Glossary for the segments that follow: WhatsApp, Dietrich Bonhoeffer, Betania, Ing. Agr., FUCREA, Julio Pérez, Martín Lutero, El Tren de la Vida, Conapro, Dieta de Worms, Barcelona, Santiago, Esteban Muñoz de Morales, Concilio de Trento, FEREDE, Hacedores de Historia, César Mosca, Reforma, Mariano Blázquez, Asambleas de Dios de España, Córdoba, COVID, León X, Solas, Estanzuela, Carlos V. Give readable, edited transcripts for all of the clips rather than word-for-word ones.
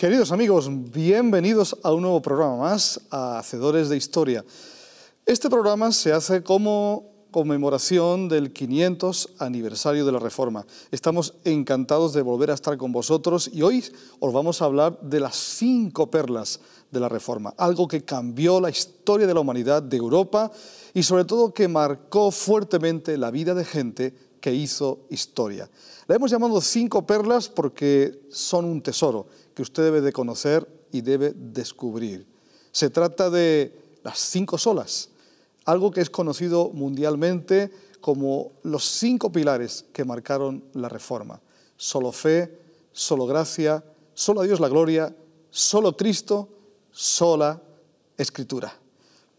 Queridos amigos, bienvenidos a un nuevo programa más, a Hacedores de Historia. Este programa se hace como conmemoración del 500 aniversario de la Reforma. Estamos encantados de volver a estar con vosotros y hoy os vamos a hablar de las 5 perlas de la Reforma, algo que cambió la historia de la humanidad, de Europa y sobre todo que marcó fuertemente la vida de gente que hizo historia. La hemos llamado 5 perlas porque son un tesoro que usted debe de conocer y debe descubrir. Se trata de las 5 solas, algo que es conocido mundialmente como los 5 pilares que marcaron la Reforma. Solo fe, solo gracia, solo a Dios la gloria, solo Cristo, sola Escritura.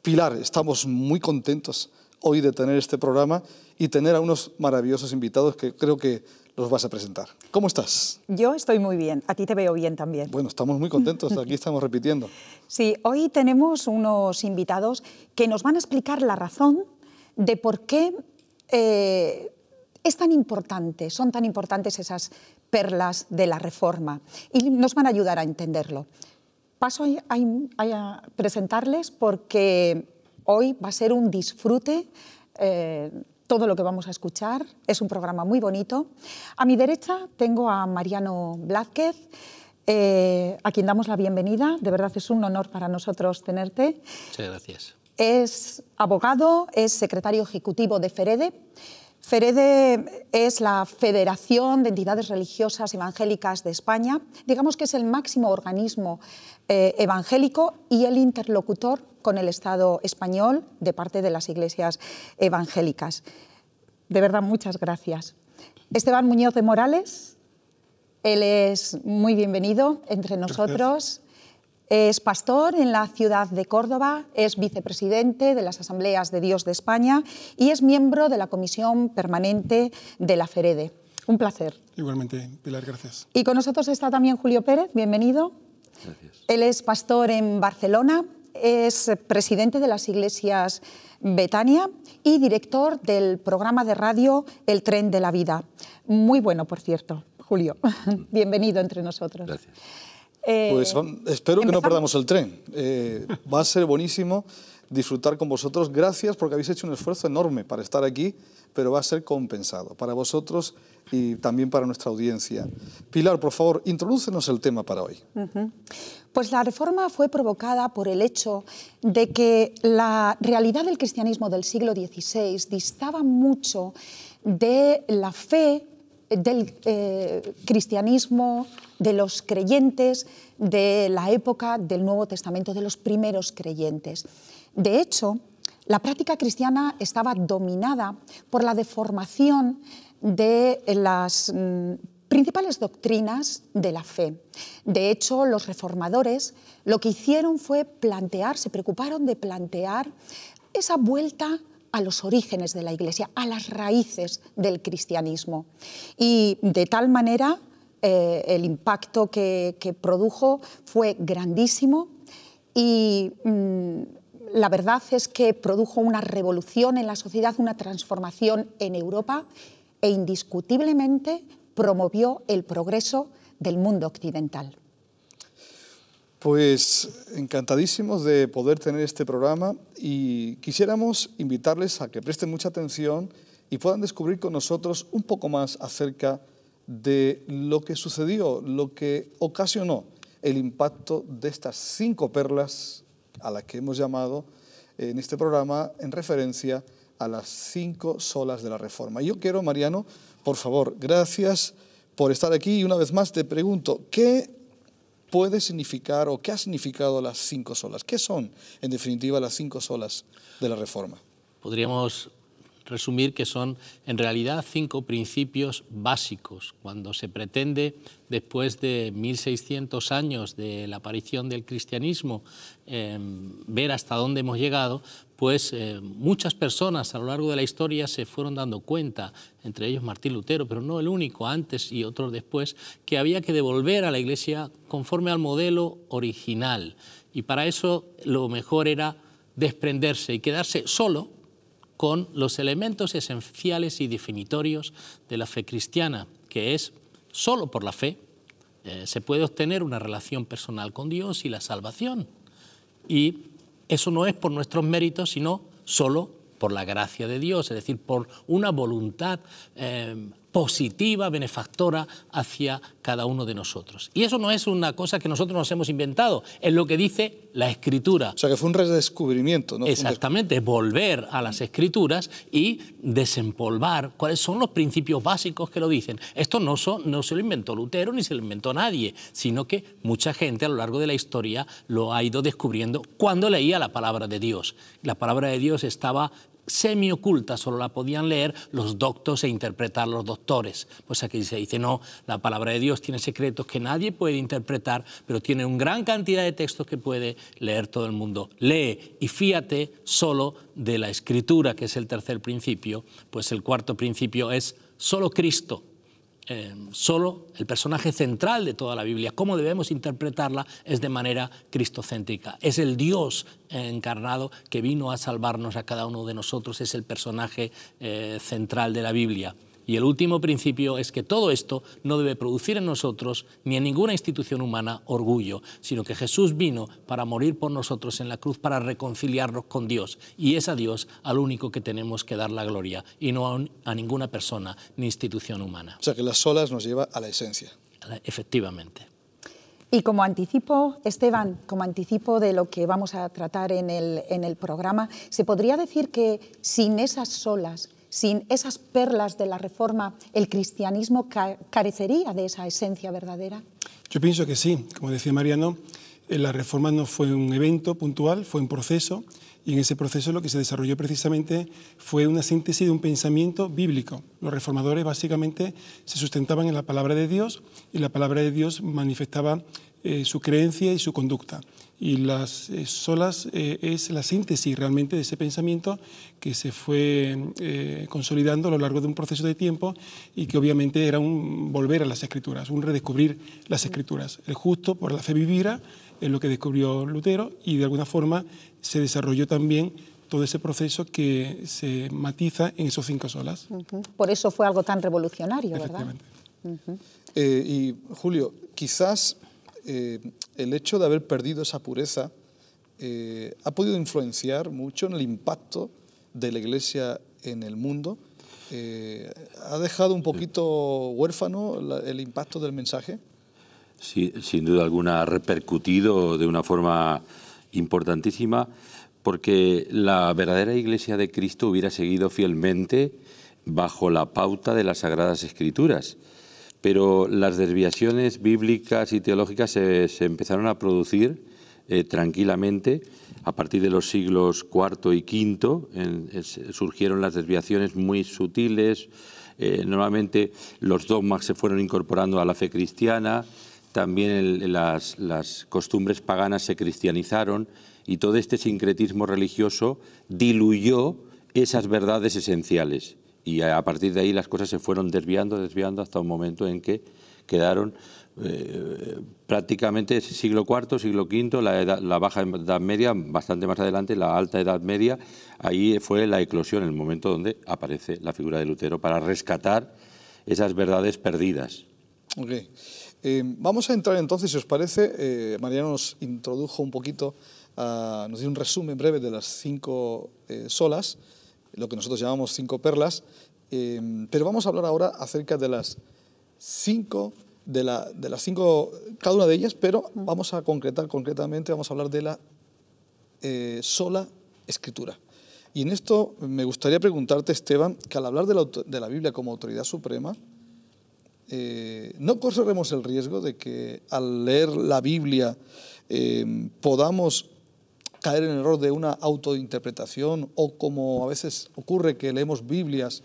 Pilar, estamos muy contentos hoy de tener este programa y tener a unos maravillosos invitados que creo que los vas a presentar. ¿Cómo estás? Yo estoy muy bien, a ti te veo bien también. Bueno, estamos muy contentos, aquí estamos repitiendo. Sí, hoy tenemos unos invitados que nos van a explicar la razón de por qué es tan importante, son tan importantes esas perlas de la Reforma y nos van a ayudar a entenderlo. Paso a presentarles porque hoy va a ser un disfrute. Todo lo que vamos a escuchar es un programa muy bonito. A mi derecha tengo a Mariano Blázquez, a quien damos la bienvenida. De verdad es un honor para nosotros tenerte. Muchas gracias. Es abogado, es secretario ejecutivo de FEREDE. FEREDE es la Federación de Entidades Religiosas Evangélicas de España. Digamos que es el máximo organismo evangélico y el interlocutor con el Estado español de parte de las iglesias evangélicas. De verdad, muchas gracias. Esteban Muñoz de Morales, él es muy bienvenido entre nosotros. Gracias. Es pastor en la ciudad de Córdoba, es vicepresidente de las Asambleas de Dios de España y es miembro de la Comisión Permanente de la FEREDE. Un placer. Igualmente, Pilar, gracias. Y con nosotros está también Julio Pérez, bienvenido. Gracias. Él es pastor en Barcelona, es presidente de las iglesias Betania y director del programa de radio El Tren de la Vida. Muy bueno, por cierto, Julio. Bienvenido entre nosotros. Gracias. Pues espero que no perdamos el tren. Va a ser buenísimo disfrutar con vosotros. Gracias porque habéis hecho un esfuerzo enorme para estar aquí, pero va a ser compensado para vosotros y también para nuestra audiencia. Pilar, por favor, introdúcenos el tema para hoy. Pues la Reforma fue provocada por el hecho de que la realidad del cristianismo del siglo XVI distaba mucho de la fe del cristianismo, de los creyentes, de la época del Nuevo Testamento, de los primeros creyentes. De hecho, la práctica cristiana estaba dominada por la deformación de las principales doctrinas de la fe. De hecho, los reformadores lo que hicieron fue plantear, se preocuparon de plantear esa vuelta a los orígenes de la Iglesia, a las raíces del cristianismo. Y de tal manera el impacto que produjo fue grandísimo y la verdad es que produjo una revolución en la sociedad, una transformación en Europa e indiscutiblemente promovió el progreso del mundo occidental. Pues encantadísimos de poder tener este programa y quisiéramos invitarles a que presten mucha atención y puedan descubrir con nosotros un poco más acerca de lo que sucedió, lo que ocasionó el impacto de estas 5 perlas a las que hemos llamado en este programa en referencia a las 5 solas de la Reforma. Yo quiero, Mariano, por favor, gracias por estar aquí y una vez más te pregunto, ¿qué puede significar o qué ha significado las 5 solas? ¿Qué son, en definitiva, las 5 solas de la Reforma? Podríamos resumir que son, en realidad, 5 principios básicos. Cuando se pretende, después de 1600 años de la aparición del cristianismo, ver hasta dónde hemos llegado, pues muchas personas a lo largo de la historia se fueron dando cuenta, entre ellos Martín Lutero, pero no el único, antes y otros después, que había que devolver a la Iglesia conforme al modelo original. Y para eso lo mejor era desprenderse y quedarse solo con los elementos esenciales y definitorios de la fe cristiana, que es solo por la fe, Se puede obtener una relación personal con Dios y la salvación. Y eso no es por nuestros méritos, sino solo por la gracia de Dios, es decir, por una voluntad positiva, benefactora hacia cada uno de nosotros. Y eso no es una cosa que nosotros nos hemos inventado, es lo que dice la Escritura. O sea, que fue un redescubrimiento, ¿no? Exactamente, volver a las Escrituras y desempolvar cuáles son los principios básicos que lo dicen. Esto no se lo inventó Lutero ni se lo inventó nadie, sino que mucha gente a lo largo de la historia lo ha ido descubriendo cuando leía la palabra de Dios. La palabra de Dios estaba semioculta, solo la podían leer los doctos e interpretar los doctores. Pues aquí se dice, no, la palabra de Dios tiene secretos que nadie puede interpretar, pero tiene una gran cantidad de textos que puede leer todo el mundo. Lee y fíate solo de la Escritura, que es el tercer principio. Pues el cuarto principio es solo Cristo, solo el personaje central de toda la Biblia. Cómo debemos interpretarla es de manera cristocéntrica. Es el Dios encarnado que vino a salvarnos a cada uno de nosotros, es el personaje central de la Biblia. Y el último principio es que todo esto no debe producir en nosotros ni en ninguna institución humana orgullo, sino que Jesús vino para morir por nosotros en la cruz, para reconciliarnos con Dios. Y es a Dios al único que tenemos que dar la gloria, y no a ninguna persona ni institución humana. O sea, que las solas nos lleva a la esencia. Efectivamente. Y como anticipo, Esteban, como anticipo de lo que vamos a tratar en el programa, se podría decir que sin esas solas, sin esas perlas de la Reforma, el cristianismo carecería de esa esencia verdadera. Yo pienso que sí. Como decía Mariano, la Reforma no fue un evento puntual, fue un proceso, y en ese proceso lo que se desarrolló precisamente fue una síntesis de un pensamiento bíblico. Los reformadores básicamente se sustentaban en la palabra de Dios, y la palabra de Dios manifestaba su creencia y su conducta. Y las solas es la síntesis realmente de ese pensamiento que se fue consolidando a lo largo de un proceso de tiempo, y que obviamente era un volver a las Escrituras, un redescubrir las Escrituras. El justo por la fe vivirá, es lo que descubrió Lutero, y de alguna forma se desarrolló también todo ese proceso que se matiza en esos cinco solas. Por eso fue algo tan revolucionario, ¿verdad? Y Julio, quizás el hecho de haber perdido esa pureza ha podido influenciar mucho en el impacto de la Iglesia en el mundo. ¿Ha dejado un poquito huérfano el impacto del mensaje? Sí, sin duda alguna ha repercutido de una forma importantísima, porque la verdadera Iglesia de Cristo hubiera seguido fielmente bajo la pauta de las Sagradas Escrituras. Pero las desviaciones bíblicas y teológicas se empezaron a producir tranquilamente. A partir de los siglos IV y V surgieron las desviaciones muy sutiles. Normalmente los dogmas se fueron incorporando a la fe cristiana, también las costumbres paganas se cristianizaron, y todo este sincretismo religioso diluyó esas verdades esenciales. Y a partir de ahí las cosas se fueron desviando hasta un momento en que quedaron prácticamente siglo IV, siglo V, la Baja Edad Media, bastante más adelante la Alta Edad Media. Ahí fue la eclosión, el momento donde aparece la figura de Lutero para rescatar esas verdades perdidas. Okay. Vamos a entrar entonces, si os parece, Mariano nos introdujo un poquito, nos dio un resumen breve de las cinco solas, lo que nosotros llamamos cinco perlas, pero vamos a hablar ahora acerca de las cinco, cada una de ellas, pero vamos a concretamente vamos a hablar de la sola Escritura. Y en esto me gustaría preguntarte, Esteban, que al hablar de la Biblia como autoridad suprema, ¿no correremos el riesgo de que al leer la Biblia podamos caer en el error de una autointerpretación, o como a veces ocurre que leemos Biblias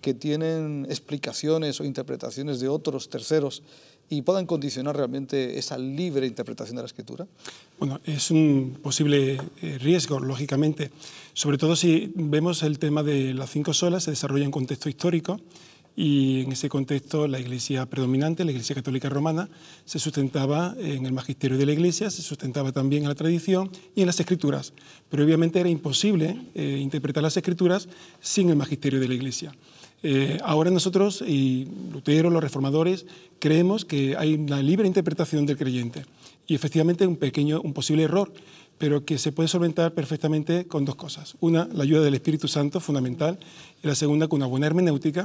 que tienen explicaciones o interpretaciones de otros terceros y puedan condicionar realmente esa libre interpretación de la Escritura? Bueno, es un posible riesgo, lógicamente, sobre todo si vemos el tema de las cinco solas se desarrolla en contexto histórico, y en ese contexto la Iglesia predominante, la Iglesia Católica Romana, se sustentaba en el magisterio de la Iglesia, se sustentaba también en la tradición y en las Escrituras, pero obviamente era imposible interpretar las Escrituras sin el magisterio de la Iglesia. Ahora nosotros, y Lutero, los reformadores, creemos que hay una libre interpretación del creyente y efectivamente un posible error, pero que se puede solventar perfectamente con dos cosas. Una, la ayuda del Espíritu Santo, fundamental, y la segunda, con una buena hermenéutica,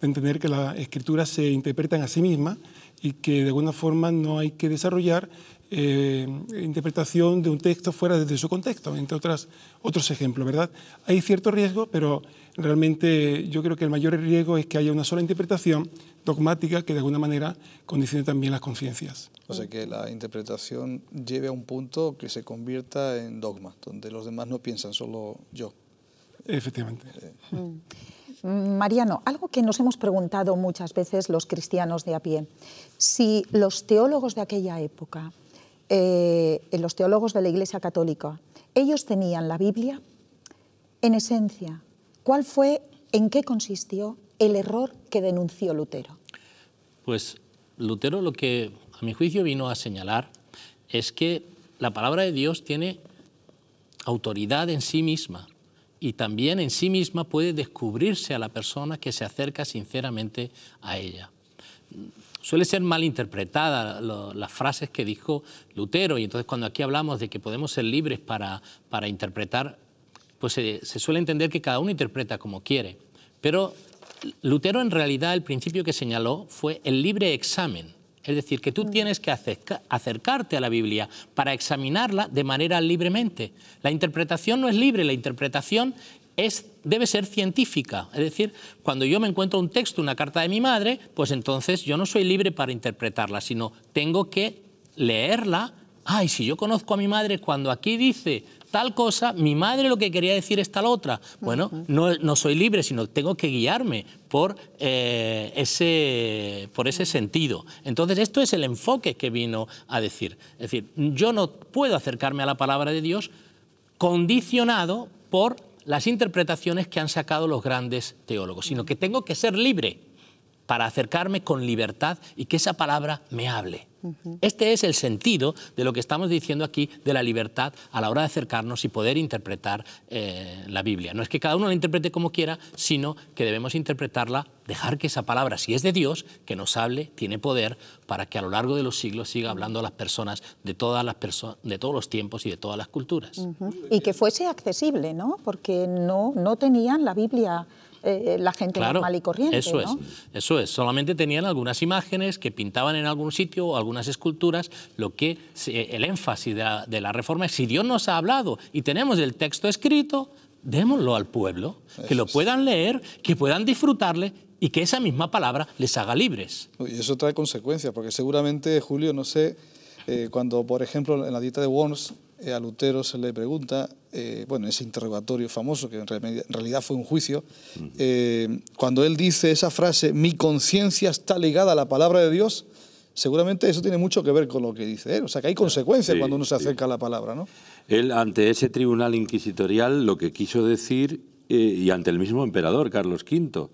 de entender que las Escrituras se interpretan a sí mismas y que de alguna forma no hay que desarrollar interpretación de un texto fuera de su contexto, entre otros ejemplos, ¿verdad? Hay cierto riesgo, pero realmente yo creo que el mayor riesgo es que haya una sola interpretación dogmática que de alguna manera condicione también las conciencias. O sea, que la interpretación lleve a un punto que se convierta en dogma, donde los demás no piensan, solo yo. Efectivamente. Mariano, algo que nos hemos preguntado muchas veces los cristianos de a pie, si los teólogos de aquella época, los teólogos de la Iglesia Católica, ellos tenían la Biblia en esencia, ¿cuál fue, en qué consistió el error que denunció Lutero? Pues Lutero lo que a mi juicio vino a señalar es que la palabra de Dios tiene autoridad en sí misma y también en sí misma puede descubrirse a la persona que se acerca sinceramente a ella. Suele ser mal interpretada las frases que dijo Lutero y entonces cuando aquí hablamos de que podemos ser libres para interpretar, pues se suele entender que cada uno interpreta como quiere, pero Lutero en realidad el principio que señaló fue el libre examen, es decir, que tú tienes que acercarte a la Biblia para examinarla de manera libremente. La interpretación no es libre, la interpretación debe ser científica, es decir, cuando yo me encuentro un texto, una carta de mi madre, pues entonces yo no soy libre para interpretarla, sino tengo que leerla. Ay, si yo conozco a mi madre, cuando aquí dice tal cosa, mi madre lo que quería decir es tal otra. Bueno, no soy libre, sino tengo que guiarme por ese sentido. Entonces, esto es el enfoque que vino a decir. Es decir, yo no puedo acercarme a la palabra de Dios condicionado por las interpretaciones que han sacado los grandes teólogos, sino que tengo que ser libre para acercarme con libertad y que esa palabra me hable. Este es el sentido de lo que estamos diciendo aquí de la libertad a la hora de acercarnos y poder interpretar la Biblia. No es que cada uno la interprete como quiera, sino que debemos interpretarla, dejar que esa palabra, si es de Dios, que nos hable, tiene poder para que a lo largo de los siglos siga hablando a las personas de todos los tiempos y de todas las culturas. Y que fuese accesible, ¿no? Porque no tenían la Biblia. La gente normal y corriente, eso es, ¿no? Eso es, solamente tenían algunas imágenes que pintaban en algún sitio o algunas esculturas, lo que el énfasis de la Reforma es si Dios nos ha hablado y tenemos el texto escrito, démoslo al pueblo, que lo puedan leer, que puedan disfrutarle y que esa misma palabra les haga libres. Y eso trae consecuencias, porque seguramente, Julio, no sé, cuando por ejemplo en la Dieta de Worms a Lutero se le pregunta, bueno, ese interrogatorio famoso, que en realidad fue un juicio, cuando él dice esa frase, mi conciencia está ligada a la palabra de Dios, seguramente eso tiene mucho que ver con lo que dice él, o sea que hay consecuencias cuando uno se acerca a la palabra, ¿no? Él, ante ese tribunal inquisitorial, lo que quiso decir, y ante el mismo emperador, Carlos V,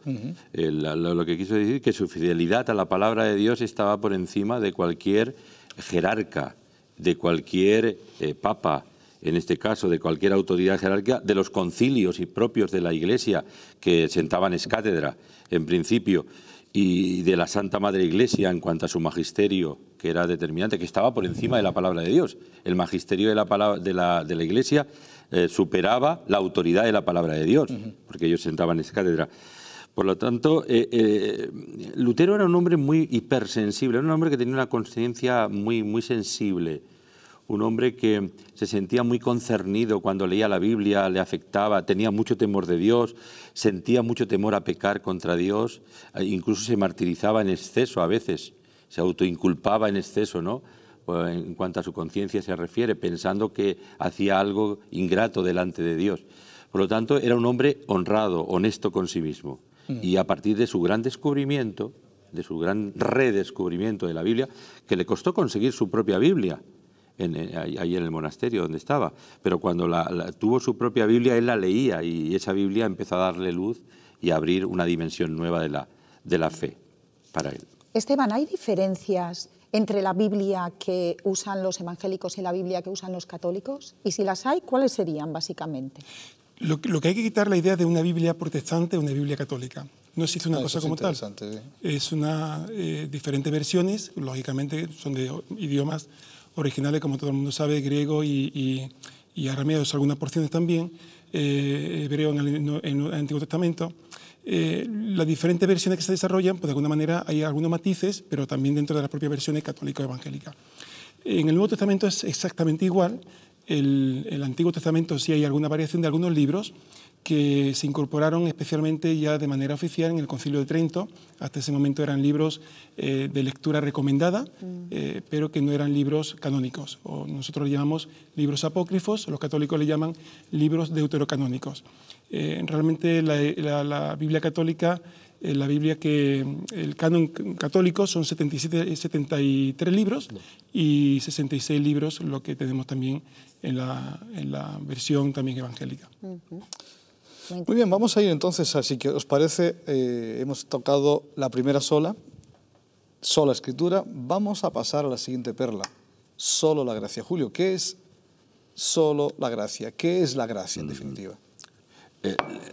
lo que quiso decir que su fidelidad a la palabra de Dios estaba por encima de cualquier jerarca, de cualquier papa, en este caso, de cualquier autoridad jerárquica, de los concilios y propios de la Iglesia que sentaban excátedra, en principio, y de la Santa Madre Iglesia en cuanto a su magisterio, que era determinante, que estaba por encima de la palabra de Dios. El magisterio de la Iglesia superaba la autoridad de la palabra de Dios, porque ellos sentaban excátedra. Por lo tanto, Lutero era un hombre muy hipersensible, era un hombre que tenía una conciencia muy, muy sensible, un hombre que se sentía muy concernido cuando leía la Biblia, le afectaba, tenía mucho temor de Dios, sentía mucho temor a pecar contra Dios, incluso se martirizaba en exceso a veces, se autoinculpaba en exceso, ¿no? En cuanto a su conciencia se refiere, pensando que hacía algo ingrato delante de Dios. Por lo tanto, era un hombre honrado, honesto con sí mismo. Y a partir de su gran descubrimiento, de su gran redescubrimiento de la Biblia, que le costó conseguir su propia Biblia, ahí en el monasterio donde estaba, pero cuando tuvo su propia Biblia, él la leía y esa Biblia empezó a darle luz y a abrir una dimensión nueva de la de la fe para él. Esteban, ¿hay diferencias entre la Biblia que usan los evangélicos y la Biblia que usan los católicos? Y si las hay, ¿cuáles serían básicamente? Lo que hay que quitar la idea de una Biblia protestante o una Biblia católica. No existe una cosa como tal. Es una diferentes versiones, lógicamente son de idiomas originales, como todo el mundo sabe, griego y arameo, algunas porciones también, hebreo en el Antiguo Testamento. Las diferentes versiones que se desarrollan, pues de alguna manera hay algunos matices, pero también dentro de las propias versiones católica o evangélica. En el Nuevo Testamento es exactamente igual. El Antiguo Testamento sí hay alguna variación de algunos libros que se incorporaron especialmente ya de manera oficial en el Concilio de Trento. Hasta ese momento eran libros de lectura recomendada, pero que no eran libros canónicos. O nosotros le llamamos libros apócrifos, los católicos le llaman libros deuterocanónicos. Realmente la Biblia católica, la Biblia que el canon católico son 73 libros y 66 libros lo que tenemos también en la versión también evangélica. Muy bien, vamos a ir entonces, así que os parece, hemos tocado la primera sola escritura, vamos a pasar a la siguiente perla, solo la gracia. Julio, ¿qué es solo la gracia? ¿Qué es la gracia en definitiva?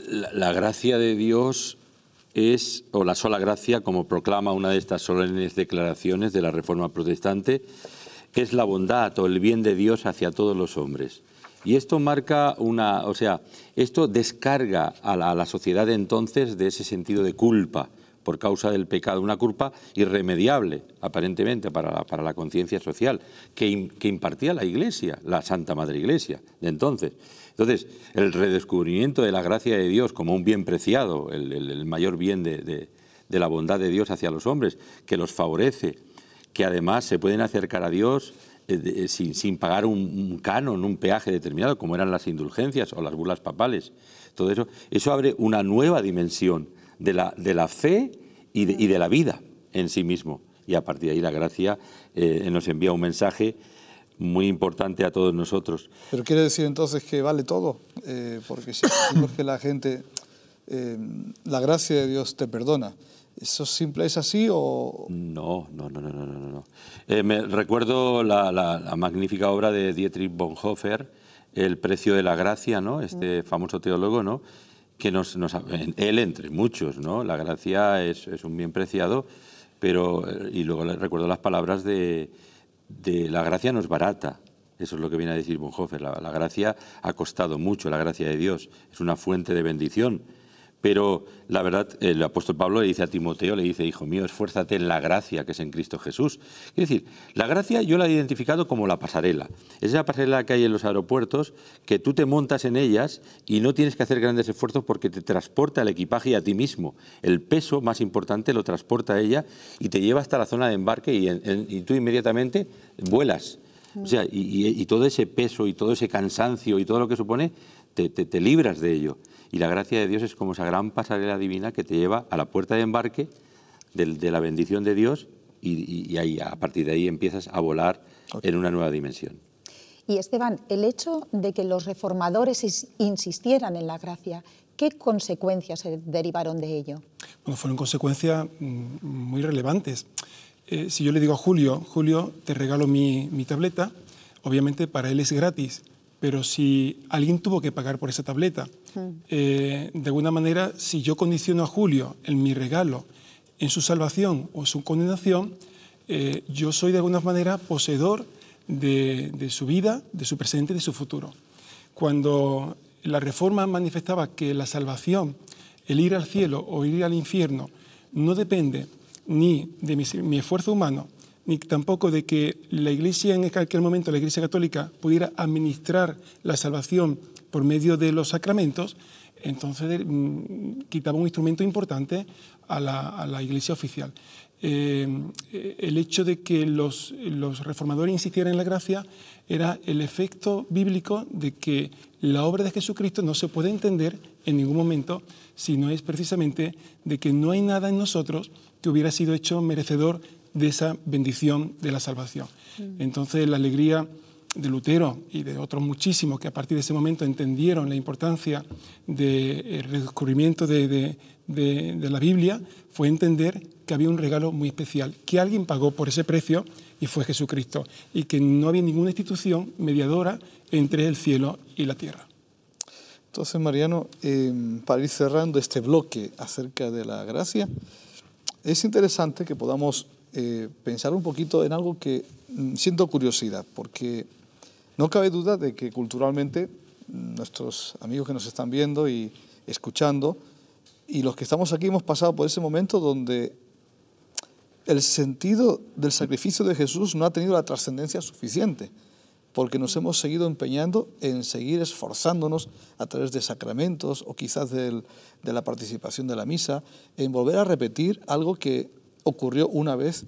La gracia de Dios es, o la sola gracia, como proclama una de estas solemnes declaraciones de la Reforma protestante, es la bondad o el bien de Dios hacia todos los hombres. Y esto marca una, o sea, esto descarga a la sociedad de entonces de ese sentido de culpa por causa del pecado, una culpa irremediable, aparentemente, para la conciencia social, que impartía la Iglesia, la Santa Madre Iglesia de entonces. Entonces, el redescubrimiento de la gracia de Dios como un bien preciado, el mayor bien de la bondad de Dios hacia los hombres, que los favorece, que además se pueden acercar a Dios sin pagar un canon, un peaje determinado, como eran las indulgencias o las bulas papales. Todo eso abre una nueva dimensión de la fe y de la vida en sí mismo. Y a partir de ahí la gracia nos envía un mensaje muy importante a todos nosotros. Pero quiere decir entonces que vale todo, porque si decimos que la gente, la gracia de Dios te perdona. ¿Eso simple es así o...? No. Me recuerdo la magnífica obra de Dietrich Bonhoeffer, El precio de la gracia, ¿no? Este famoso teólogo, ¿no? Que él entre muchos, ¿no? La gracia es un bien preciado, pero... Y luego recuerdo las palabras de la gracia no es barata. Eso es lo que viene a decir Bonhoeffer. La gracia ha costado mucho, la gracia de Dios. Es una fuente de bendición. Pero la verdad, el apóstol Pablo le dice a Timoteo, le dice, hijo mío, esfuérzate en la gracia que es en Cristo Jesús. Es decir, la gracia yo la he identificado como la pasarela. Es esa pasarela que hay en los aeropuertos, que tú te montas en ellas y no tienes que hacer grandes esfuerzos porque te transporta el equipaje y a ti mismo. El peso más importante lo transporta a ella y te lleva hasta la zona de embarque y tú inmediatamente vuelas. O sea, y todo ese peso y todo ese cansancio y todo lo que supone, te libras de ello. Y la gracia de Dios es como esa gran pasarela divina que te lleva a la puerta de embarque de la bendición de Dios y ahí, a partir de ahí empiezas a volar en una nueva dimensión. Y Esteban, el hecho de que los reformadores insistieran en la gracia, ¿qué consecuencias se derivaron de ello? Bueno, fueron consecuencias muy relevantes. Si yo le digo a Julio, te regalo mi tableta, obviamente para él es gratis. Pero si alguien tuvo que pagar por esa tableta, de alguna manera, si yo condiciono a Julio en mi regalo, en su salvación o su condenación, yo soy de alguna manera poseedor de su vida, de su presente, de su futuro. Cuando la Reforma manifestaba que la salvación, el ir al cielo o ir al infierno, no depende ni de mi esfuerzo humano, ni tampoco de que la Iglesia en aquel momento, la Iglesia católica, pudiera administrar la salvación por medio de los sacramentos, entonces quitaba un instrumento importante a la Iglesia oficial. El hecho de que los reformadores insistieran en la gracia era el efecto bíblico de que la obra de Jesucristo no se puede entender en ningún momento, sino es precisamente de que no hay nada en nosotros que hubiera sido hecho merecedor de esa bendición de la salvación. Entonces la alegría de Lutero y de otros muchísimos que a partir de ese momento entendieron la importancia del redescubrimiento de la Biblia, fue entender que había un regalo muy especial, que alguien pagó por ese precio y fue Jesucristo, y que no había ninguna institución mediadora entre el cielo y la tierra. Entonces, Mariano, para ir cerrando este bloque acerca de la gracia, es interesante que podamos pensar un poquito en algo que siento curiosidad, porque no cabe duda de que culturalmente nuestros amigos que nos están viendo y escuchando y los que estamos aquí hemos pasado por ese momento donde el sentido del sacrificio de Jesús no ha tenido la trascendencia suficiente, porque nos hemos seguido empeñando en seguir esforzándonos a través de sacramentos o quizás de la participación de la misa, en volver a repetir algo que ocurrió una vez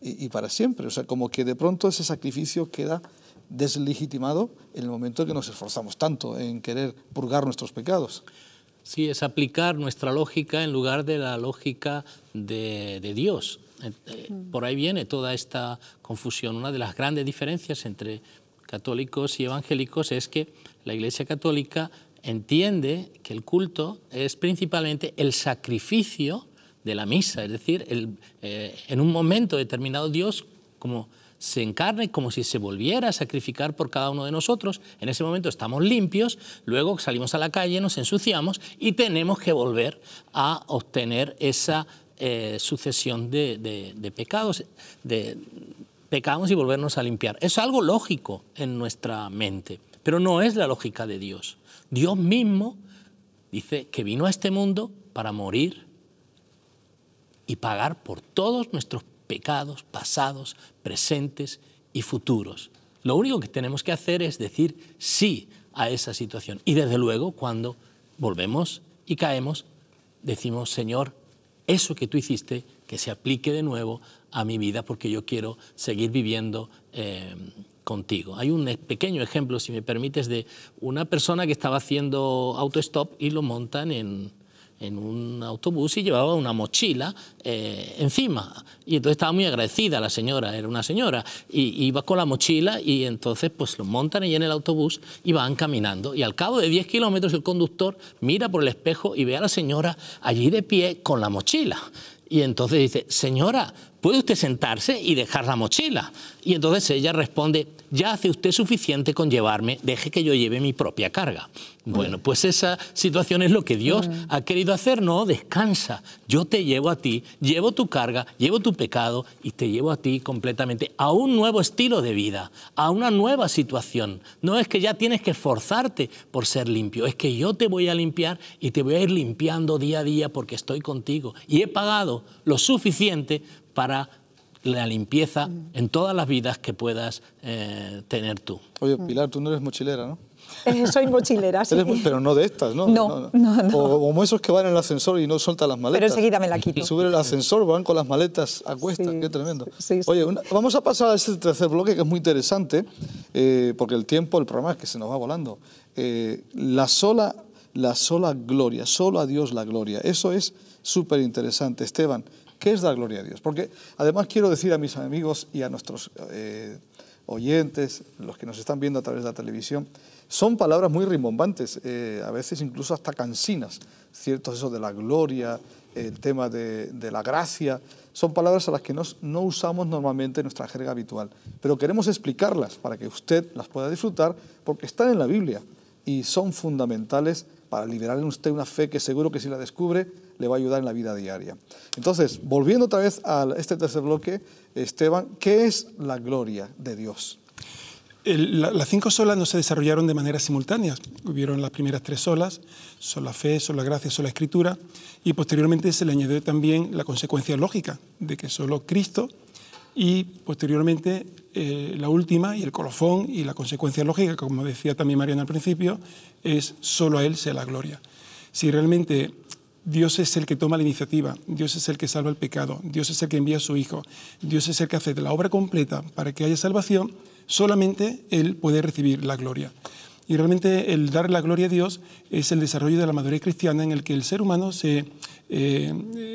y para siempre. O sea, como que de pronto ese sacrificio queda deslegitimado en el momento en que nos esforzamos tanto en querer purgar nuestros pecados. Sí, es aplicar nuestra lógica en lugar de la lógica de Dios. Por ahí viene toda esta confusión. Una de las grandes diferencias entre católicos y evangélicos es que la Iglesia Católica entiende que el culto es principalmente el sacrificio de la misa, es decir, en un momento determinado Dios como se encarna y como si se volviera a sacrificar por cada uno de nosotros. En ese momento estamos limpios, luego salimos a la calle, nos ensuciamos y tenemos que volver a obtener esa sucesión de pecados, pecamos y volvernos a limpiar. Es algo lógico en nuestra mente, pero no es la lógica de Dios. Dios mismo dice que vino a este mundo para morir y pagar por todos nuestros pecados pasados, presentes y futuros. Lo único que tenemos que hacer es decir sí a esa situación. Y desde luego, cuando volvemos y caemos, decimos: Señor, eso que tú hiciste, que se aplique de nuevo a mi vida, porque yo quiero seguir viviendo contigo. Hay un pequeño ejemplo, si me permites, de una persona que estaba haciendo autostop y lo montan en un autobús y llevaba una mochila encima. Y entonces estaba muy agradecida la señora, era una señora, y iba con la mochila y entonces pues lo montan allí en el autobús y van caminando. Y al cabo de 10 kilómetros el conductor mira por el espejo y ve a la señora allí de pie con la mochila. Y entonces dice: señora, ¿puede usted sentarse y dejar la mochila? Y entonces ella responde: ya hace usted suficiente con llevarme, deje que yo lleve mi propia carga. Bueno, pues esa situación es lo que Dios ha querido hacer. No, descansa, yo te llevo a ti, llevo tu carga, llevo tu pecado y te llevo a ti completamente, a un nuevo estilo de vida, a una nueva situación. No es que ya tienes que esforzarte por ser limpio, es que yo te voy a limpiar y te voy a ir limpiando día a día porque estoy contigo y he pagado lo suficiente para la limpieza en todas las vidas que puedas tener tú. Oye, Pilar, tú no eres mochilera, ¿no? Soy mochilera, sí. Pero no de estas, ¿no? No. O como esos que van en el ascensor y no sueltan las maletas. Pero enseguida me la quito. Suben el ascensor, van con las maletas a cuestas, sí, qué tremendo. Sí, sí. Oye, vamos a pasar a ese tercer bloque que es muy interesante, porque el tiempo, el programa es que se nos va volando. La sola gloria, solo a Dios la gloria. Eso es súper interesante, Esteban. ¿Qué es dar gloria a Dios? Porque además quiero decir a mis amigos y a nuestros oyentes, los que nos están viendo a través de la televisión, son palabras muy rimbombantes, a veces incluso hasta cansinas, ¿cierto? Eso de la gloria, el tema de la gracia, son palabras a las que no usamos normalmente en nuestra jerga habitual, pero queremos explicarlas para que usted las pueda disfrutar porque están en la Biblia y son fundamentales para liberar en usted una fe que seguro que si la descubre le va a ayudar en la vida diaria. Entonces, volviendo otra vez a este tercer bloque, Esteban, ¿qué es la gloria de Dios? Las cinco solas no se desarrollaron de manera simultánea. Hubieron las primeras tres solas: sola fe, sola gracia, sola escritura, y posteriormente se le añadió también la consecuencia lógica de que solo Cristo, y posteriormente la última y el colofón y la consecuencia lógica, como decía también Mariano al principio, es solo a Él sea la gloria. Si realmente Dios es el que toma la iniciativa, Dios es el que salva el pecado, Dios es el que envía a su Hijo, Dios es el que hace la obra completa para que haya salvación, solamente Él puede recibir la gloria. Y realmente el dar la gloria a Dios es el desarrollo de la madurez cristiana en el que el ser humano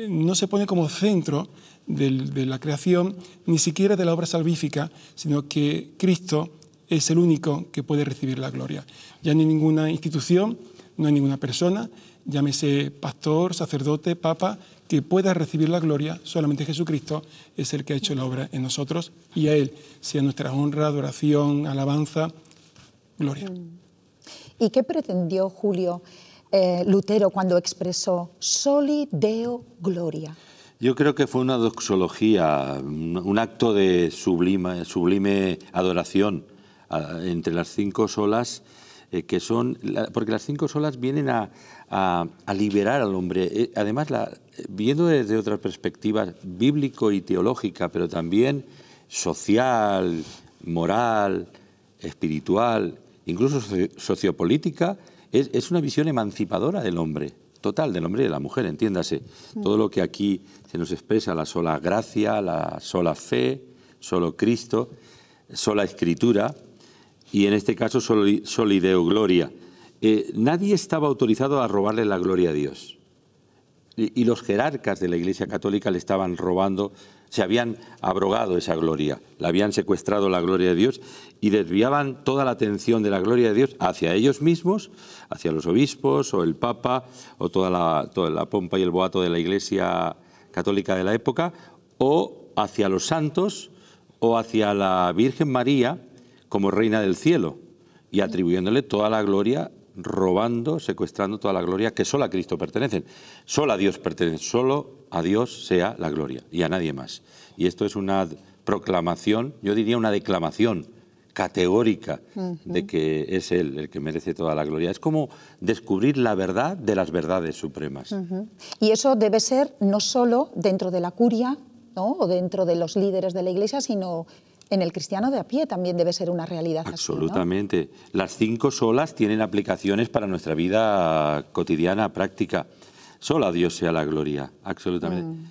no se pone como centro de la creación, ni siquiera de la obra salvífica, sino que Cristo es el único que puede recibir la gloria. Ya no hay ninguna institución, no hay ninguna persona, llámese pastor, sacerdote, papa, que pueda recibir la gloria. Solamente Jesucristo es el que ha hecho la obra en nosotros, y a Él sea nuestra honra, adoración, alabanza, gloria. ¿Y qué pretendió Julio Lutero cuando expresó soli Deo gloria? Yo creo que fue una doxología, un acto de sublime adoración entre las cinco solas, que son, porque las cinco solas vienen a liberar al hombre. Además, viendo desde otra perspectiva bíblico y teológica, pero también social, moral, espiritual, incluso sociopolítica, es una visión emancipadora del hombre. Total, del hombre y de la mujer, entiéndase. Todo lo que aquí se nos expresa, la sola gracia, la sola fe, solo Cristo, sola escritura, y en este caso soli Deo gloria. Nadie estaba autorizado a robarle la gloria a Dios. Y los jerarcas de la Iglesia Católica le estaban robando, se habían abrogado esa gloria, le habían secuestrado la gloria de Dios y desviaban toda la atención de la gloria de Dios hacia ellos mismos, hacia los obispos o el Papa o toda la pompa y el boato de la Iglesia Católica de la época, o hacia los santos o hacia la Virgen María como Reina del Cielo, y atribuyéndole toda la gloria, robando, secuestrando toda la gloria que solo a Cristo pertenecen, solo a Dios pertenece, solo a Dios sea la gloria y a nadie más. Y esto es una proclamación, yo diría una declamación categórica de que es Él el que merece toda la gloria. Es como descubrir la verdad de las verdades supremas. Y eso debe ser no solo dentro de la curia, ¿no?, o dentro de los líderes de la Iglesia, sino en el cristiano de a pie también debe ser una realidad. Absolutamente. Así, ¿no? Las cinco solas tienen aplicaciones para nuestra vida cotidiana, práctica. Solo a Dios sea la gloria, absolutamente.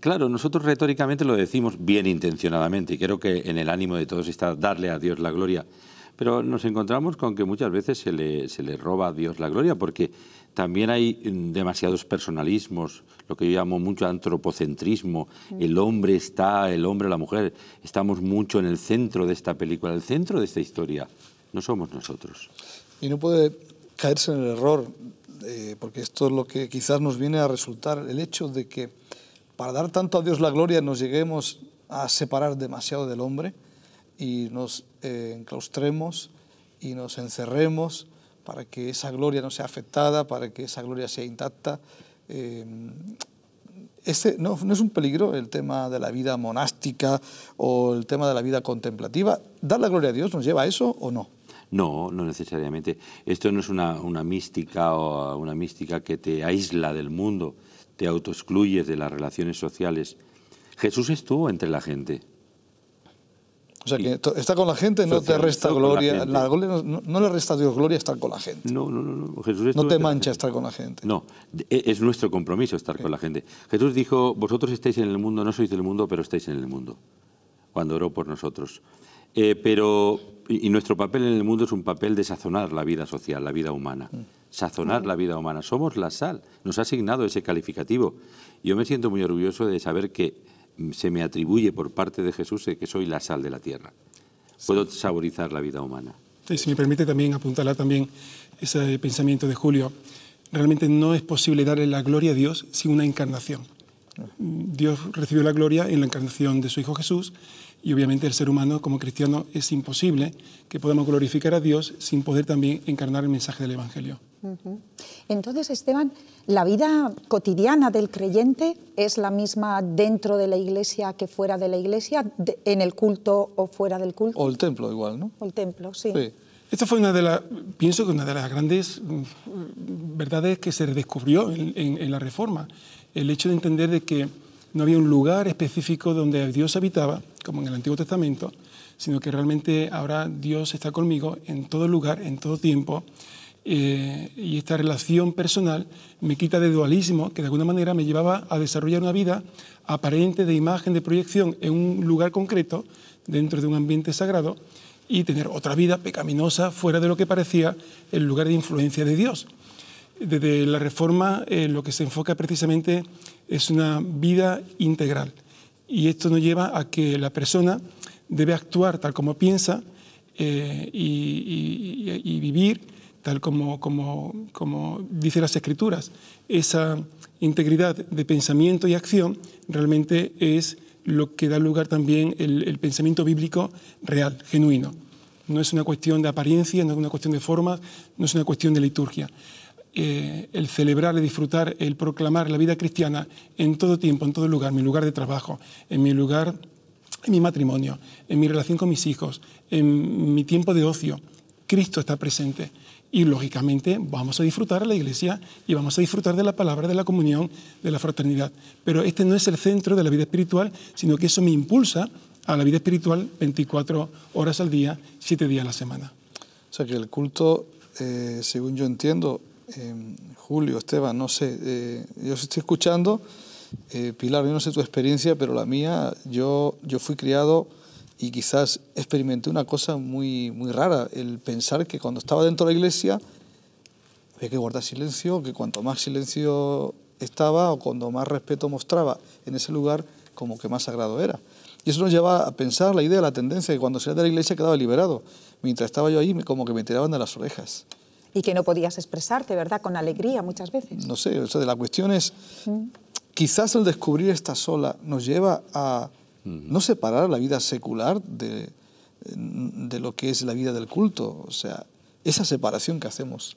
Claro, nosotros retóricamente lo decimos bien intencionadamente, y creo que en el ánimo de todos está darle a Dios la gloria, pero nos encontramos con que muchas veces se le roba a Dios la gloria, porque también hay demasiados personalismos, lo que yo llamo mucho antropocentrismo. El hombre está, el hombre, la mujer, estamos mucho en el centro de esta película, el centro de esta historia. No somos nosotros. Y no puede caerse en el error, porque esto es lo que quizás nos viene a resultar, el hecho de que para dar tanto a Dios la gloria nos lleguemos a separar demasiado del hombre y nos enclaustremos y nos encerremos para que esa gloria no sea afectada, para que esa gloria sea intacta. No es un peligro el tema de la vida monástica o el tema de la vida contemplativa. ¿Dar la gloria a Dios nos lleva a eso o no? No, no necesariamente. Esto no es una mística que te aísla del mundo, te autoexcluyes de las relaciones sociales. Jesús estuvo entre la gente. O sea, que estar con la gente no te resta gloria. No le resta a Dios gloria estar con la gente. No. Jesús no te mancha estar con la gente. No, es nuestro compromiso estar con la gente. Jesús dijo, vosotros estáis en el mundo, no sois del mundo, pero estáis en el mundo, cuando oró por nosotros. Y nuestro papel en el mundo es un papel de sazonar la vida social, la vida humana. Sazonar la vida humana. Somos la sal. Nos ha asignado ese calificativo. Yo me siento muy orgulloso de saber que se me atribuye por parte de Jesús que soy la sal de la tierra. Puedo saborizar la vida humana. Si me permite también apuntalar también ese pensamiento de Julio. Realmente no es posible darle la gloria a Dios sin una encarnación. Dios recibió la gloria en la encarnación de su Hijo Jesús, y obviamente el ser humano como cristiano es imposible que podamos glorificar a Dios sin poder también encarnar el mensaje del Evangelio. Entonces, Esteban, ¿la vida cotidiana del creyente es la misma dentro de la Iglesia que fuera de la Iglesia, en el culto o fuera del culto? O el templo igual, ¿no? O el templo, sí. Esta fue pienso que una de las grandes verdades que se descubrió en la Reforma, el hecho de entender de que no había un lugar específico donde Dios habitaba, como en el Antiguo Testamento, sino que realmente ahora Dios está conmigo en todo lugar, en todo tiempo. Y esta relación personal me quita de dualismo, que de alguna manera me llevaba a desarrollar una vida aparente de imagen, de proyección en un lugar concreto, dentro de un ambiente sagrado, y tener otra vida pecaminosa fuera de lo que parecía el lugar de influencia de Dios. Desde la Reforma lo que se enfoca precisamente es una vida integral, y esto nos lleva a que la persona debe actuar tal como piensa, y vivir, tal como dicen las Escrituras, esa integridad de pensamiento y acción realmente es lo que da lugar también el pensamiento bíblico real, genuino. No es una cuestión de apariencia, no es una cuestión de forma, no es una cuestión de liturgia. El celebrar, el disfrutar, el proclamar la vida cristiana en todo tiempo, en todo lugar, en mi lugar de trabajo, en mi lugar, en mi matrimonio, en mi relación con mis hijos, en mi tiempo de ocio, Cristo está presente. Y lógicamente vamos a disfrutar de la Iglesia y vamos a disfrutar de la palabra, de la comunión, de la fraternidad. Pero este no es el centro de la vida espiritual, sino que eso me impulsa a la vida espiritual 24 horas al día, 7 días a la semana. O sea que el culto, según yo entiendo, Julio, Esteban, no sé, yo os estoy escuchando, Pilar, yo no sé tu experiencia, pero la mía, yo fui criado y quizás experimenté una cosa muy rara, el pensar que cuando estaba dentro de la iglesia había que guardar silencio, que cuanto más silencio estaba o cuando más respeto mostraba en ese lugar, como que más sagrado era. Y eso nos lleva a pensar la idea, la tendencia, que cuando salía de la iglesia quedaba liberado. Mientras estaba yo ahí, como que me tiraban de las orejas. Y que no podías expresarte, ¿verdad?, con alegría muchas veces. No sé, o sea, la cuestión es, quizás el descubrir esta sola nos lleva a no separar la vida secular de lo que es la vida del culto. O sea, esa separación que hacemos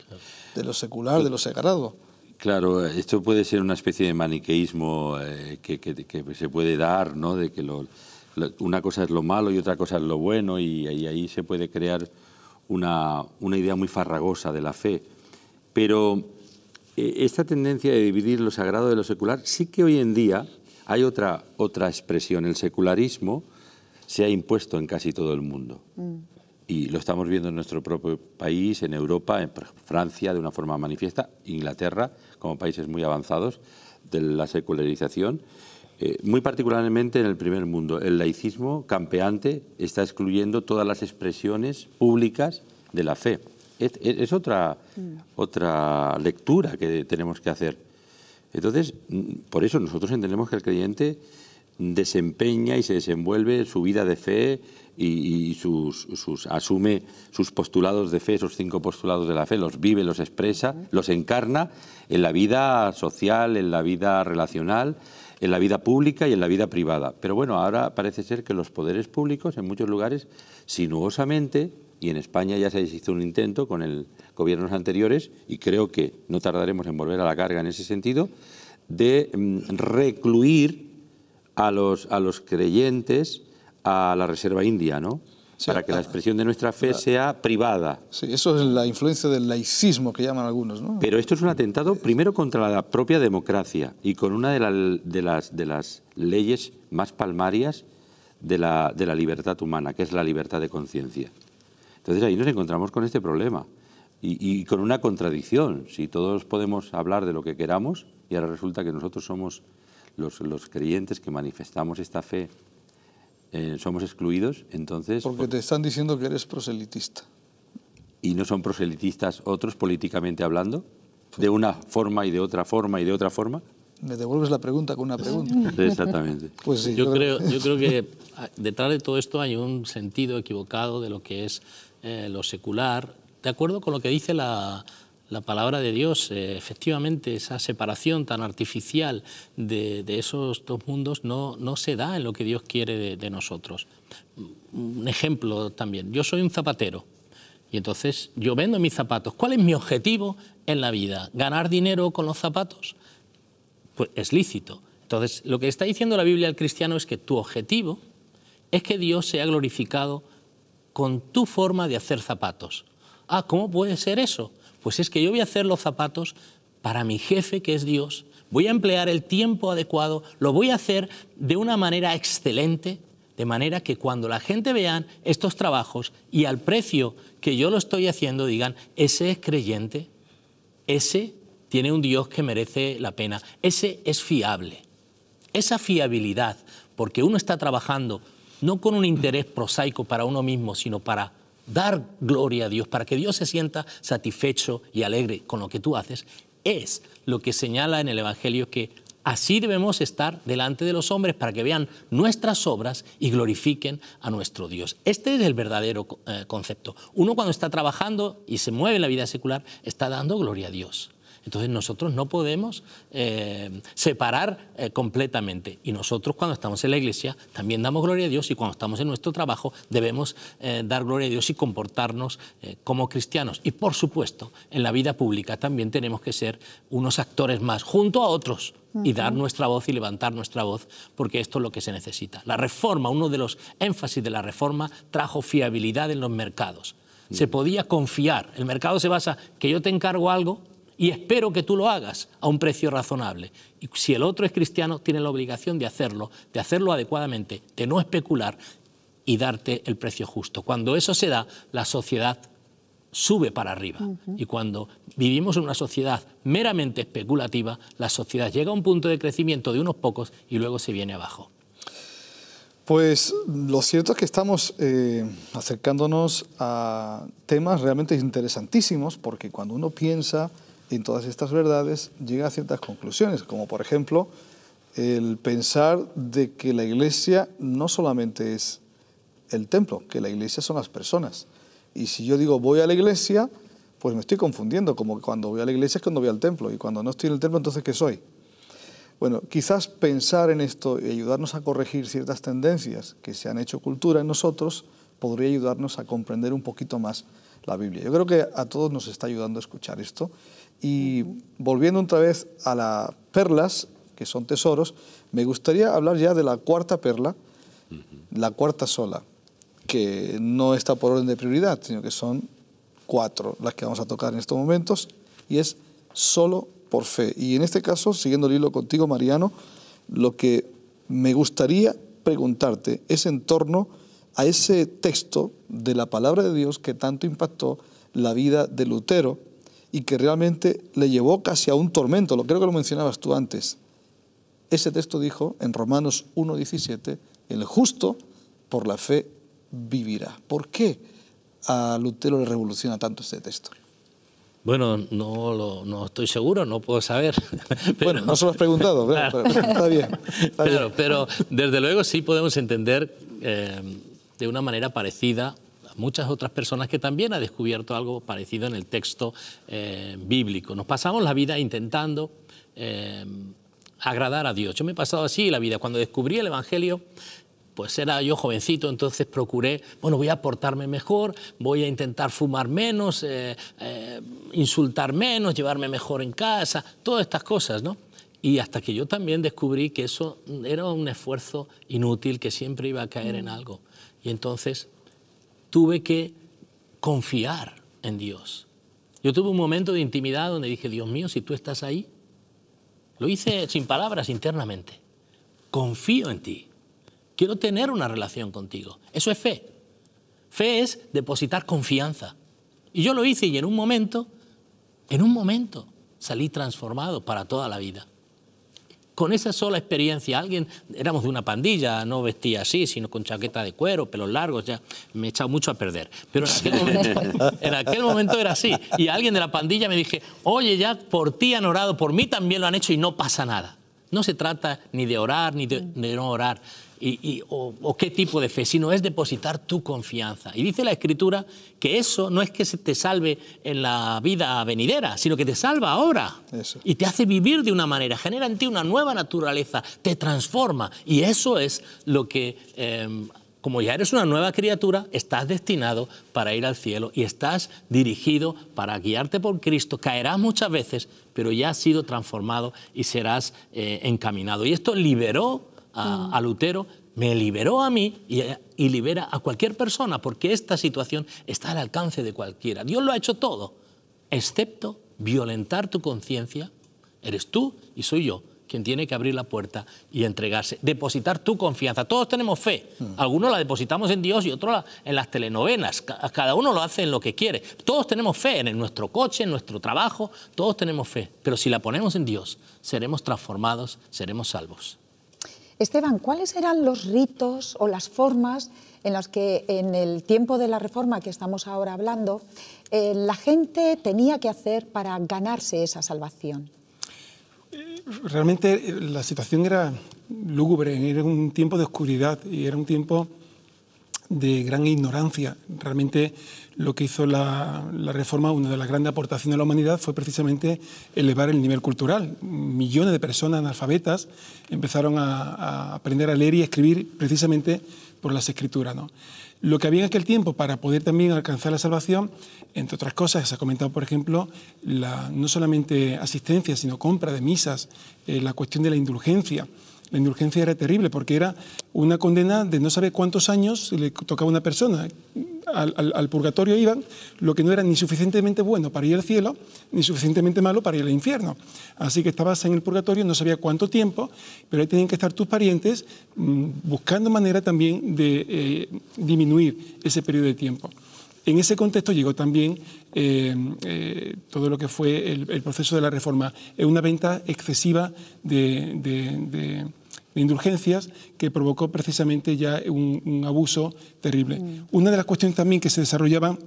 de lo secular, de lo sagrado. Claro, esto puede ser una especie de maniqueísmo que se puede dar, ¿no? De que una cosa es lo malo y otra cosa es lo bueno, y ahí se puede crear una idea muy farragosa de la fe. Pero esta tendencia de dividir lo sagrado de lo secular, sí que hoy en día hay otra expresión. El secularismo se ha impuesto en casi todo el mundo. Y lo estamos viendo en nuestro propio país, en Europa, en Francia, de una forma manifiesta, Inglaterra, como países muy avanzados de la secularización. Muy particularmente en el primer mundo, el laicismo campeante está excluyendo todas las expresiones públicas de la fe. Es otra lectura que tenemos que hacer. Entonces, por eso nosotros entendemos que el creyente desempeña y se desenvuelve su vida de fe y asume sus postulados de fe, esos 5 postulados de la fe, los vive, los expresa, los encarna en la vida social, en la vida relacional, en la vida pública y en la vida privada. Pero bueno, ahora parece ser que los poderes públicos en muchos lugares, sinuosamente, y en España ya se hizo un intento con el gobiernos anteriores, y creo que no tardaremos en volver a la carga en ese sentido, de recluir a los creyentes a la reserva india, ¿no? Sí, para que la expresión de nuestra fe sea privada. Sí, eso es la influencia del laicismo que llaman algunos, ¿no? Pero esto es un atentado primero contra la propia democracia y con una de las leyes más palmarias de la libertad humana, que es la libertad de conciencia. Entonces ahí nos encontramos con este problema y con una contradicción. Si todos podemos hablar de lo que queramos y ahora resulta que nosotros somos los creyentes que manifestamos esta fe, somos excluidos, entonces... Porque te están diciendo que eres proselitista. ¿Y no son proselitistas otros, políticamente hablando? Pues, de una forma y de otra forma y de otra forma. Me devuelves la pregunta con una pregunta. Exactamente. Pues sí, yo creo que detrás de todo esto hay un sentido equivocado de lo que es lo secular, de acuerdo con lo que dice la palabra de Dios. Efectivamente, esa separación tan artificial de esos dos mundos no se da en lo que Dios quiere de nosotros. Un ejemplo también, yo soy un zapatero y entonces yo vendo mis zapatos. ¿Cuál es mi objetivo en la vida? ¿Ganar dinero con los zapatos? Pues es lícito. Entonces, lo que está diciendo la Biblia al cristiano es que tu objetivo es que Dios sea glorificado con tu forma de hacer zapatos. Ah, ¿cómo puede ser eso? Pues es que yo voy a hacer los zapatos para mi jefe, que es Dios, voy a emplear el tiempo adecuado, lo voy a hacer de una manera excelente, de manera que cuando la gente vea estos trabajos y al precio que yo lo estoy haciendo digan, ese es creyente, ese tiene un Dios que merece la pena, ese es fiable. Esa fiabilidad, porque uno está trabajando no con un interés prosaico para uno mismo, sino para dar gloria a Dios, para que Dios se sienta satisfecho y alegre con lo que tú haces, es lo que señala en el Evangelio que Así debemos estar delante de los hombres para que vean nuestras obras y glorifiquen a nuestro Dios. Este es el verdadero concepto. Uno cuando está trabajando y se mueve en la vida secular está dando gloria a Dios. Entonces nosotros no podemos separar completamente. Y nosotros cuando estamos en la iglesia también damos gloria a Dios, y cuando estamos en nuestro trabajo debemos dar gloria a Dios y comportarnos como cristianos. Y por supuesto en la vida pública también tenemos que ser unos actores más junto a otros y dar nuestra voz y levantar nuestra voz, porque esto es lo que se necesita. La Reforma, uno de los énfasis de la Reforma, trajo fiabilidad en los mercados. Se podía confiar. El mercado se basa en que yo te encargo algo y espero que tú lo hagas a un precio razonable. Y si el otro es cristiano, tiene la obligación de hacerlo adecuadamente, de no especular y darte el precio justo. Cuando eso se da, la sociedad sube para arriba. Y cuando vivimos en una sociedad meramente especulativa, la sociedad llega a un punto de crecimiento de unos pocos y luego se viene abajo. Pues lo cierto es que estamos acercándonos a temas realmente interesantísimos, porque cuando uno piensa en todas estas verdades llega a ciertas conclusiones, como por ejemplo el pensar de que la iglesia no solamente es el templo, que la iglesia son las personas. Y si yo digo voy a la iglesia, pues me estoy confundiendo, como que cuando voy a la iglesia es cuando voy al templo, y cuando no estoy en el templo, entonces ¿qué soy? Bueno, quizás pensar en esto y ayudarnos a corregir ciertas tendencias que se han hecho cultura en nosotros podría ayudarnos a comprender un poquito más la Biblia. Yo creo que a todos nos está ayudando a escuchar esto. Y volviendo otra vez a las perlas, que son tesoros, me gustaría hablar ya de la cuarta perla, la cuarta sola, que no está por orden de prioridad, sino que son 4 las que vamos a tocar en estos momentos, y es solo por fe. Y en este caso, siguiendo el hilo contigo, Mariano, lo que me gustaría preguntarte es en torno a ese texto de la palabra de Dios que tanto impactó la vida de Lutero, y que realmente le llevó casi a un tormento. Creo que lo mencionabas tú antes. Ese texto dijo en Romanos 1:17, el justo por la fe vivirá. ¿Por qué a Lutero le revoluciona tanto este texto? Bueno, no estoy seguro, no puedo saber. Pero, bueno, no se lo has preguntado, pero está bien. Está bien. Pero desde luego sí podemos entender de una manera parecida muchas otras personas que también han descubierto algo parecido en el texto bíblico. Nos pasamos la vida intentando agradar a Dios. Yo me he pasado así la vida. Cuando descubrí el Evangelio, pues era yo jovencito, entonces procuré, bueno, voy a portarme mejor, voy a intentar fumar menos, insultar menos, llevarme mejor en casa, todas estas cosas, ¿no? Y hasta que yo también descubrí que eso era un esfuerzo inútil, que siempre iba a caer en algo. Y entonces tuve que confiar en Dios. Yo tuve un momento de intimidad donde dije, Dios mío, si tú estás ahí. Lo hice sin palabras, internamente. Confío en ti. Quiero tener una relación contigo. Eso es fe. Fe es depositar confianza. Y yo lo hice, y en un momento, salí transformado para toda la vida. Con esa sola experiencia, éramos de una pandilla, no vestía así, sino con chaqueta de cuero, pelos largos, ya me he echado mucho a perder. Pero en aquel momento era así. Y alguien de la pandilla me dije, oye, ya por ti han orado, por mí también lo han hecho y no pasa nada. No se trata ni de orar ni de no orar, o qué tipo de fe, sino es depositar tu confianza. Y dice la Escritura que eso no es que te salve en la vida venidera, sino que te salva ahora. Eso. Y te hace vivir de una manera, genera en ti una nueva naturaleza, te transforma. Y eso es lo que, como ya eres una nueva criatura, estás destinado para ir al cielo y estás dirigido para guiarte por Cristo. Caerás muchas veces, pero ya has sido transformado y serás encaminado. Y esto liberó a Lutero, me liberó a mí y libera a cualquier persona, porque esta situación está al alcance de cualquiera. Dios lo ha hecho todo, excepto violentar tu conciencia. Eres tú y soy yo quien tiene que abrir la puerta y entregarse, depositar tu confianza. Todos tenemos fe, algunos la depositamos en Dios y otros en las telenovelas, cada uno lo hace en lo que quiere. Todos tenemos fe en nuestro coche, en nuestro trabajo, todos tenemos fe, pero si la ponemos en Dios, seremos transformados, seremos salvos. Esteban, ¿cuáles eran los ritos o las formas en las que en el tiempo de la Reforma que estamos ahora hablando, la gente tenía que hacer para ganarse esa salvación? realmente la situación era lúgubre, era un tiempo de oscuridad y era un tiempo de gran ignorancia. Realmente lo que hizo la Reforma, una de las grandes aportaciones de la humanidad, fue precisamente elevar el nivel cultural. Millones de personas analfabetas empezaron a aprender a leer y escribir precisamente por las Escrituras, ¿no? Lo que había en aquel tiempo para poder también alcanzar la salvación, entre otras cosas, se ha comentado, por ejemplo, no solamente asistencia, sino compra de misas, la cuestión de la indulgencia. La indulgencia era terrible porque era una condena de no saber cuántos años le tocaba a una persona. Al purgatorio iban lo que no era ni suficientemente bueno para ir al cielo, ni suficientemente malo para ir al infierno. Así que estabas en el purgatorio, no sabía cuánto tiempo, pero ahí tenían que estar tus parientes buscando manera también de disminuir ese periodo de tiempo. En ese contexto llegó también todo lo que fue el proceso de la Reforma. Es una venta excesiva de indulgencias que provocó precisamente ya un abuso terrible. Una de las cuestiones también que se desarrollaba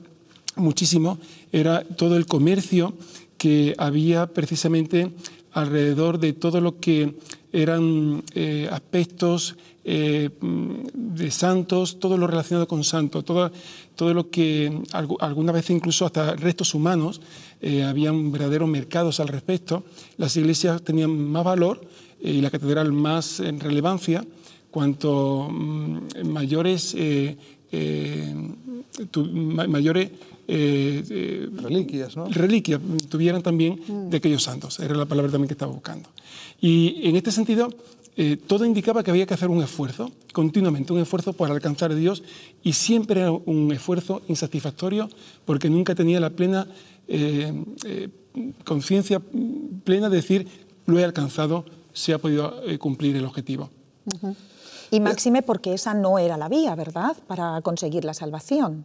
muchísimo era todo el comercio que había precisamente alrededor de todo lo que eran aspectos de santos, todo lo relacionado con santos, todo lo que alguna vez incluso hasta restos humanos, habían verdaderos mercados al respecto. Las iglesias tenían más valor y la catedral más en relevancia cuanto mayores reliquias, ¿no? Reliquias tuvieran también de aquellos santos, era la palabra también que estaba buscando. Y en este sentido, todo indicaba que había que hacer un esfuerzo, continuamente, un esfuerzo por alcanzar a Dios, y siempre era un esfuerzo insatisfactorio porque nunca tenía la plena conciencia plena de decir, lo he alcanzado, se ha podido cumplir el objetivo. Y máxime porque esa no era la vía, ¿verdad?, para conseguir la salvación.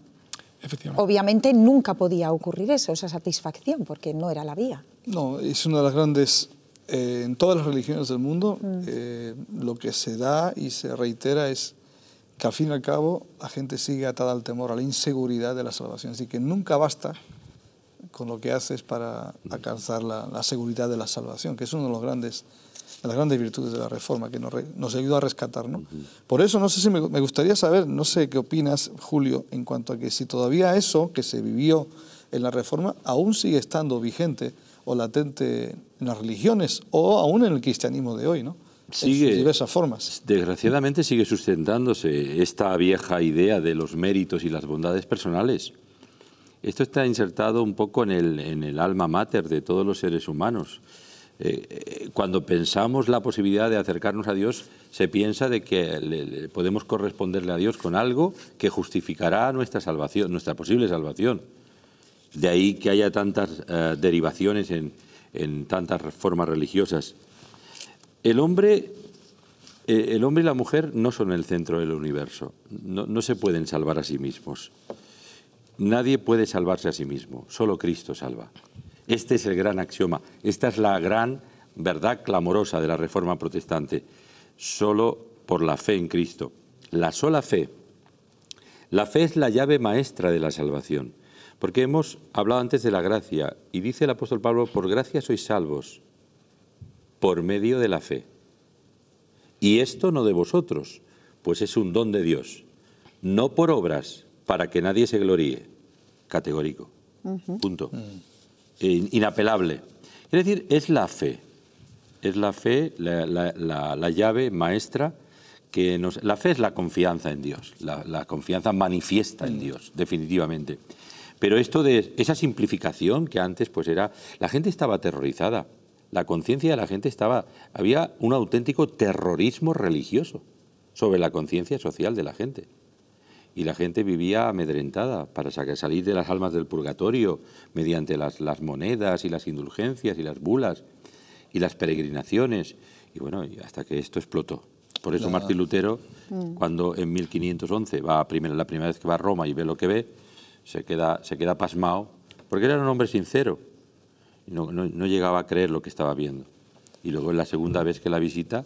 Efectivamente. Obviamente nunca podía ocurrir eso, esa satisfacción, porque no era la vía. No, es una de las grandes... en todas las religiones del mundo, lo que se da y se reitera es que al fin y al cabo la gente sigue atada al temor, a la inseguridad de la salvación. Así que nunca basta con lo que haces para alcanzar la seguridad de la salvación, que es una de las grandes virtudes de la Reforma, que nos ayuda a rescatar, ¿no? Por eso, no sé si me gustaría saber, no sé qué opinas, Julio, en cuanto a que si todavía eso que se vivió en la Reforma aún sigue estando vigente o latente en las religiones o aún en el cristianismo de hoy, ¿no? Sigue, en diversas formas. Desgraciadamente sigue sustentándose esta vieja idea de los méritos y las bondades personales. Esto está insertado un poco en el alma mater de todos los seres humanos. Cuando pensamos la posibilidad de acercarnos a Dios, se piensa de que podemos corresponderle a Dios con algo que justificará nuestra salvación, nuestra posible salvación. De ahí que haya tantas derivaciones en tantas formas religiosas. El hombre y la mujer no son el centro del universo. No se pueden salvar a sí mismos. Nadie puede salvarse a sí mismo. Solo Cristo salva. Este es el gran axioma. Esta es la gran verdad clamorosa de la Reforma protestante. Solo por la fe en Cristo. La sola fe. La fe es la llave maestra de la salvación. Porque hemos hablado antes de la gracia, y dice el apóstol Pablo, por gracia sois salvos, por medio de la fe. Y esto no de vosotros, pues es un don de Dios, no por obras, para que nadie se gloríe. Categórico, punto, inapelable. Quiere decir, es la fe la llave maestra que nos... La fe es la confianza en Dios, la confianza manifiesta en Dios, definitivamente. Pero esto de esa simplificación que antes pues era... La gente estaba aterrorizada, la conciencia de la gente estaba... Había un auténtico terrorismo religioso sobre la conciencia social de la gente. Y la gente vivía amedrentada para salir de las almas del purgatorio mediante las monedas y las indulgencias y las bulas y las peregrinaciones. Y bueno, hasta que esto explotó. Por eso Martín Lutero, cuando en 1511 la primera vez que va a Roma y ve lo que ve, se queda pasmado, porque era un hombre sincero, no llegaba a creer lo que estaba viendo. Y luego en la segunda vez que la visita,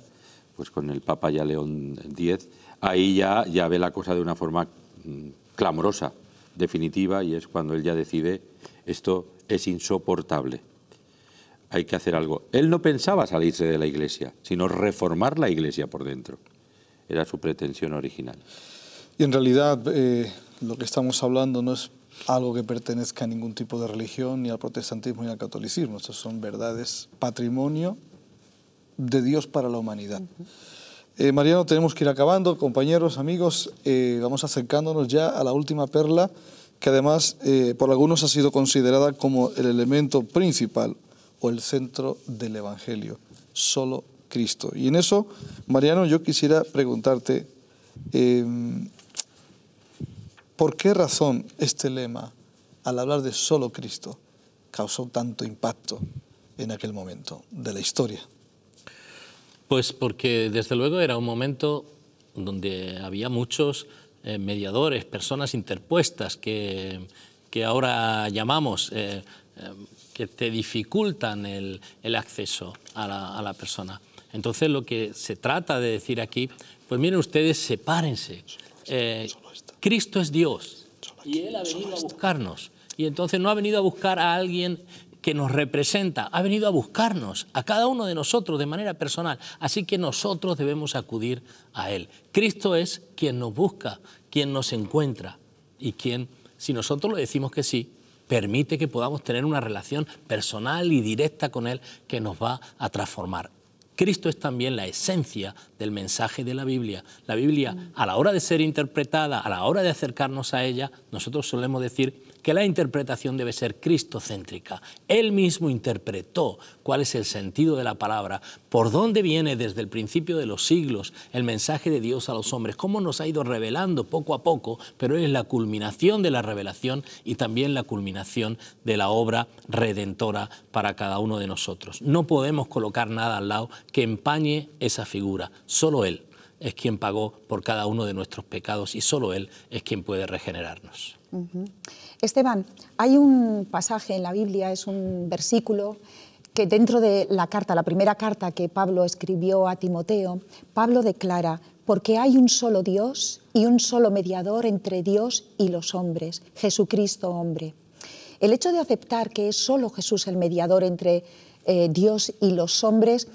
pues con el Papa ya León X, ahí ya ve la cosa de una forma clamorosa, definitiva, y es cuando él ya decide, esto es insoportable. hay que hacer algo. Él no pensaba salirse de la Iglesia, sino reformar la Iglesia por dentro. Era su pretensión original. Y en realidad lo que estamos hablando no es algo que pertenezca a ningún tipo de religión, ni al protestantismo ni al catolicismo. Estas son verdades, patrimonio de Dios para la humanidad. Mariano, tenemos que ir acabando. Compañeros, amigos, vamos acercándonos ya a la última perla, que además por algunos ha sido considerada como el elemento principal o el centro del Evangelio, solo Cristo. Y en eso, Mariano, yo quisiera preguntarte, ¿por qué razón este lema, al hablar de solo Cristo, causó tanto impacto en aquel momento de la historia? Pues porque desde luego era un momento donde había muchos mediadores, personas interpuestas que ahora llamamos, que te dificultan el acceso a la persona. Entonces lo que se trata de decir aquí, pues miren ustedes, sepárense. Cristo es Dios y Él ha venido a buscarnos. Y entonces no ha venido a buscar a alguien que nos representa, ha venido a buscarnos, a cada uno de nosotros de manera personal. Así que nosotros debemos acudir a Él. Cristo es quien nos busca, quien nos encuentra y quien, si nosotros le decimos que sí, permite que podamos tener una relación personal y directa con Él que nos va a transformar. Cristo es también la esencia del mensaje de la Biblia. La Biblia, a la hora de ser interpretada, a la hora de acercarnos a ella, nosotros solemos decir que la interpretación debe ser cristocéntrica. Él mismo interpretó cuál es el sentido de la palabra, por dónde viene desde el principio de los siglos el mensaje de Dios a los hombres, cómo nos ha ido revelando poco a poco, pero es la culminación de la revelación y también la culminación de la obra redentora para cada uno de nosotros. No podemos colocar nada al lado que empañe esa figura. Solo Él es quien pagó por cada uno de nuestros pecados y solo Él es quien puede regenerarnos. Esteban, hay un pasaje en la Biblia, es un versículo que dentro de la carta, la primera carta que Pablo escribió a Timoteo, Pablo declara: porque hay un solo Dios y un solo mediador entre Dios y los hombres, Jesucristo hombre. El hecho de aceptar que es solo Jesús el mediador entre Dios y los hombres,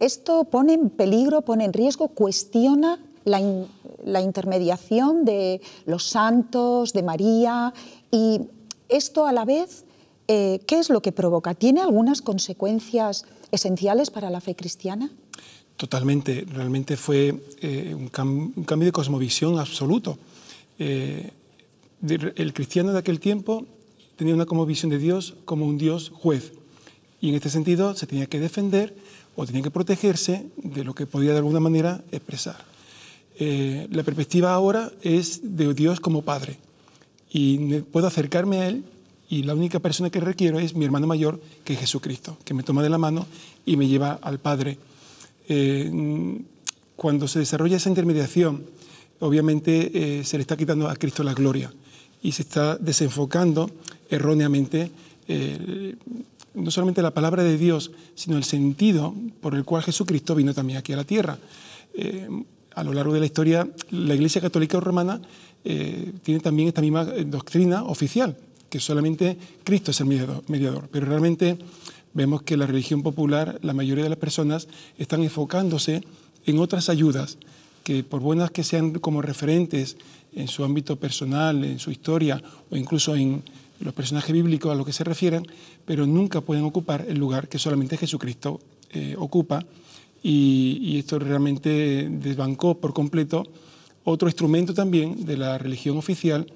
esto pone en peligro, pone en riesgo, cuestiona la intermediación de los santos, de María, y esto a la vez, ¿qué es lo que provoca? ¿Tiene algunas consecuencias esenciales para la fe cristiana? Totalmente, realmente fue un cambio de cosmovisión absoluto. El cristiano de aquel tiempo tenía una cosmovisión de Dios como un Dios juez, y en este sentido se tenía que defender o tenía que protegerse de lo que podía de alguna manera expresar. La perspectiva ahora es de Dios como Padre, y puedo acercarme a Él, y la única persona que requiero es mi hermano mayor, que es Jesucristo, que me toma de la mano y me lleva al Padre. Cuando se desarrolla esa intermediación, obviamente se le está quitando a Cristo la gloria y se está desenfocando erróneamente no solamente la palabra de Dios, sino el sentido por el cual Jesucristo vino también aquí a la tierra. A lo largo de la historia, la Iglesia Católica Romana tiene también esta misma doctrina oficial, que solamente Cristo es el mediador. Pero realmente vemos que la religión popular, la mayoría de las personas, están enfocándose en otras ayudas, que por buenas que sean como referentes en su ámbito personal, en su historia, o incluso en los personajes bíblicos a los que se refieren, pero nunca pueden ocupar el lugar que solamente Jesucristo ocupa. Y esto realmente desbancó por completo otro instrumento también de la religión oficial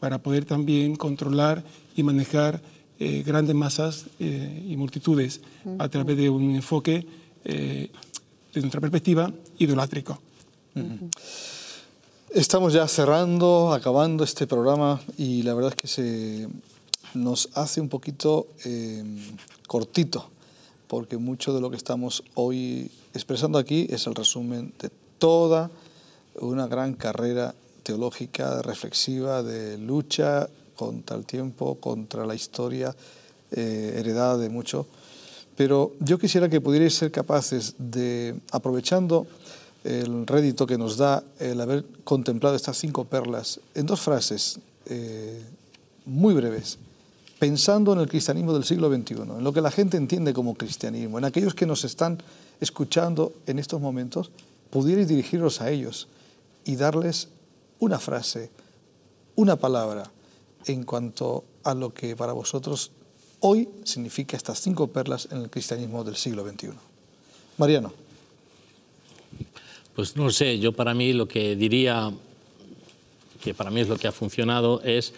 para poder también controlar y manejar grandes masas y multitudes a través de un enfoque, desde nuestra perspectiva, idolátrico. Estamos ya cerrando, acabando este programa, y la verdad es que se nos hace un poquito cortito, porque mucho de lo que estamos hoy expresando aquí es el resumen de toda una gran carrera teológica, reflexiva, de lucha contra el tiempo, contra la historia, heredada de mucho. Pero yo quisiera que pudierais ser capaces de, aprovechando el rédito que nos da el haber contemplado estas 5 perlas, en 2 frases muy breves, pensando en el cristianismo del siglo XXI, en lo que la gente entiende como cristianismo, en aquellos que nos están escuchando en estos momentos, pudierais dirigiros a ellos y darles una frase, una palabra, en cuanto a lo que para vosotros hoy significa estas 5 perlas en el cristianismo del siglo XXI. Mariano. Pues no sé, yo para mí lo que diría, que para mí es lo que ha funcionado, es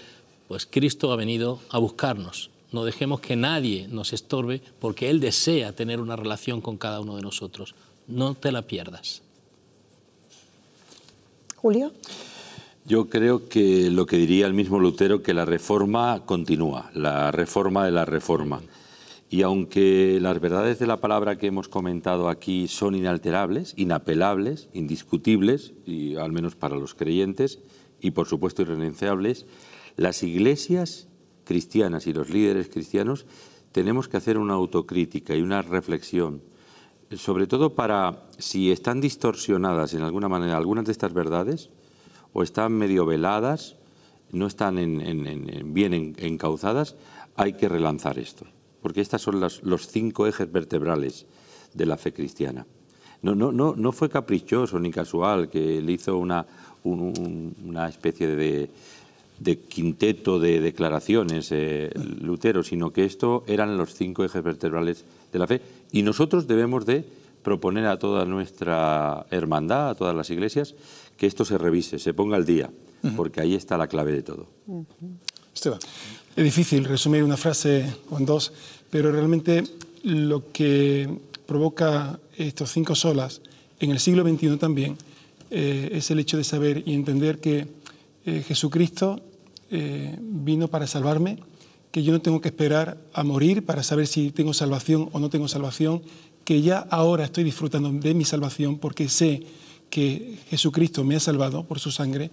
pues Cristo ha venido a buscarnos. No dejemos que nadie nos estorbe, porque Él desea tener una relación con cada uno de nosotros. No te la pierdas. Julio. Yo creo que lo que diría el mismo Lutero, que la reforma continúa, la reforma de la reforma. Y aunque las verdades de la palabra que hemos comentado aquí son inalterables, inapelables, indiscutibles, y al menos para los creyentes, y por supuesto irrenunciables, las iglesias cristianas y los líderes cristianos tenemos que hacer una autocrítica y una reflexión, sobre todo para, si están distorsionadas en alguna manera algunas de estas verdades, o están medio veladas, no están bien encauzadas, hay que relanzar esto. Porque estas son los 5 ejes vertebrales de la fe cristiana. No fue caprichoso ni casual que le hizo una especie de quinteto de declaraciones Lutero, sino que esto eran los 5 ejes vertebrales de la fe. Y nosotros debemos de proponer a toda nuestra hermandad, a todas las iglesias, que esto se revise, se ponga al día, porque ahí está la clave de todo. Esteban. Es difícil resumir una frase o en 2, pero realmente lo que provoca estos 5 solas en el siglo XXI también es el hecho de saber y entender que Jesucristo vino para salvarme, que yo no tengo que esperar a morir para saber si tengo salvación o no tengo salvación, que ya ahora estoy disfrutando de mi salvación porque sé que Jesucristo me ha salvado por su sangre,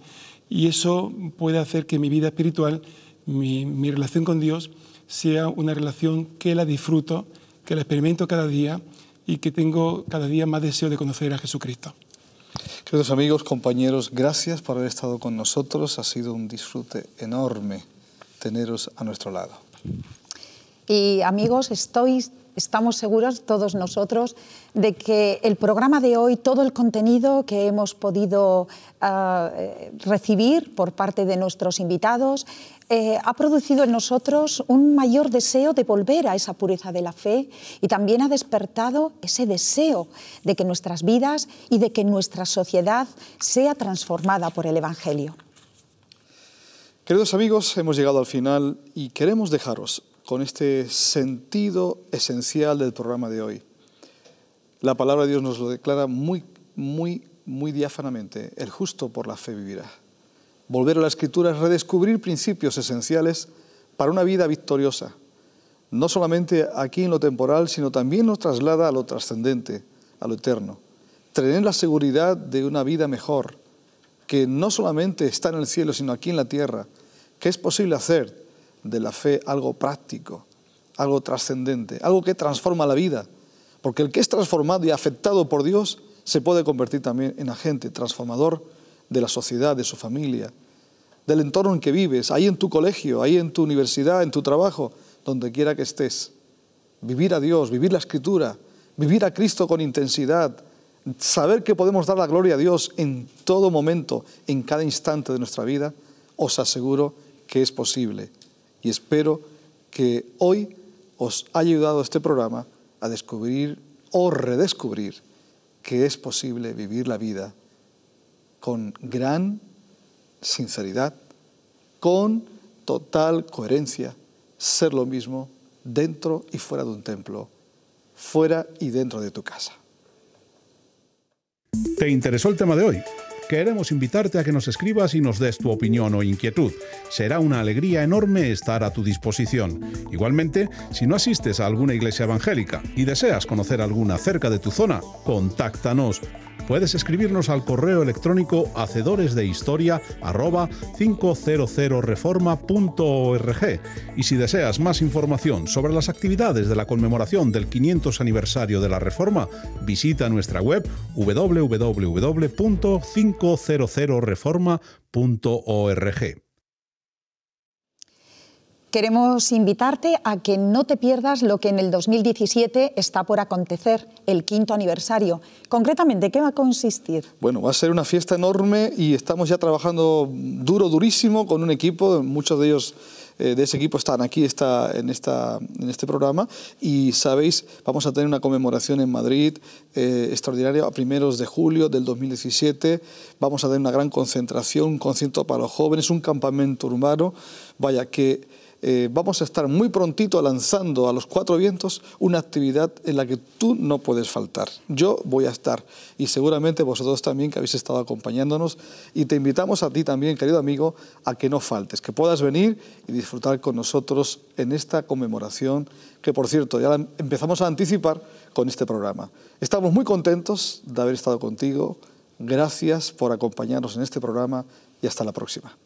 y eso puede hacer que mi vida espiritual, mi relación con Dios, sea una relación que la disfruto, que la experimento cada día y que tengo cada día más deseo de conocer a Jesucristo. Queridos amigos, compañeros, gracias por haber estado con nosotros. Ha sido un disfrute enorme teneros a nuestro lado. Y amigos, estamos seguros, todos nosotros, de que el programa de hoy, todo el contenido que hemos podido recibir por parte de nuestros invitados, ha producido en nosotros un mayor deseo de volver a esa pureza de la fe, y también ha despertado ese deseo de que nuestras vidas y de que nuestra sociedad sea transformada por el Evangelio. Queridos amigos, hemos llegado al final y queremos dejaros con este sentido esencial del programa de hoy. La palabra de Dios nos lo declara muy diáfanamente: el justo por la fe vivirá. Volver a la Escritura es redescubrir principios esenciales para una vida victoriosa. No solamente aquí en lo temporal, sino también nos traslada a lo trascendente, a lo eterno. Tener la seguridad de una vida mejor, que no solamente está en el cielo, sino aquí en la tierra, que es posible hacer de la fe algo práctico, algo trascendente, algo que transforma la vida, porque el que es transformado y afectado por Dios se puede convertir también en agente transformador de la sociedad, de su familia, del entorno en que vives, ahí en tu colegio, ahí en tu universidad, en tu trabajo, donde quiera que estés. Vivir a Dios, vivir la Escritura, vivir a Cristo con intensidad, saber que podemos dar la gloria a Dios en todo momento, en cada instante de nuestra vida, os aseguro que es posible. Y espero que hoy os haya ayudado este programa a descubrir o redescubrir que es posible vivir la vida con gran sinceridad, con total coherencia, ser lo mismo dentro y fuera de un templo, fuera y dentro de tu casa. ¿Te interesó el tema de hoy? Queremos invitarte a que nos escribas y nos des tu opinión o inquietud. Será una alegría enorme estar a tu disposición. Igualmente, si no asistes a alguna iglesia evangélica y deseas conocer alguna cerca de tu zona, contáctanos. Puedes escribirnos al correo electrónico hacedoresdehistoria@500reforma.org. Y si deseas más información sobre las actividades de la conmemoración del 500 aniversario de la Reforma, visita nuestra web www.500reforma.org. Queremos invitarte a que no te pierdas lo que en el 2017 está por acontecer, el 5º aniversario. Concretamente, ¿qué va a consistir? Bueno, va a ser una fiesta enorme y estamos ya trabajando duro, durísimo, con un equipo, muchos de ellos... de ese equipo están aquí en este programa, y sabéis, vamos a tener una conmemoración en Madrid extraordinaria a primeros de julio del 2017, vamos a tener una gran concentración, un concierto para los jóvenes, un campamento urbano, vaya que vamos a estar muy prontito lanzando a los 4 vientos una actividad en la que tú no puedes faltar. Yo voy a estar y seguramente vosotros también, que habéis estado acompañándonos, y te invitamos a ti también, querido amigo, a que no faltes, que puedas venir y disfrutar con nosotros en esta conmemoración que, por cierto, ya empezamos a anticipar con este programa. Estamos muy contentos de haber estado contigo. Gracias por acompañarnos en este programa y hasta la próxima.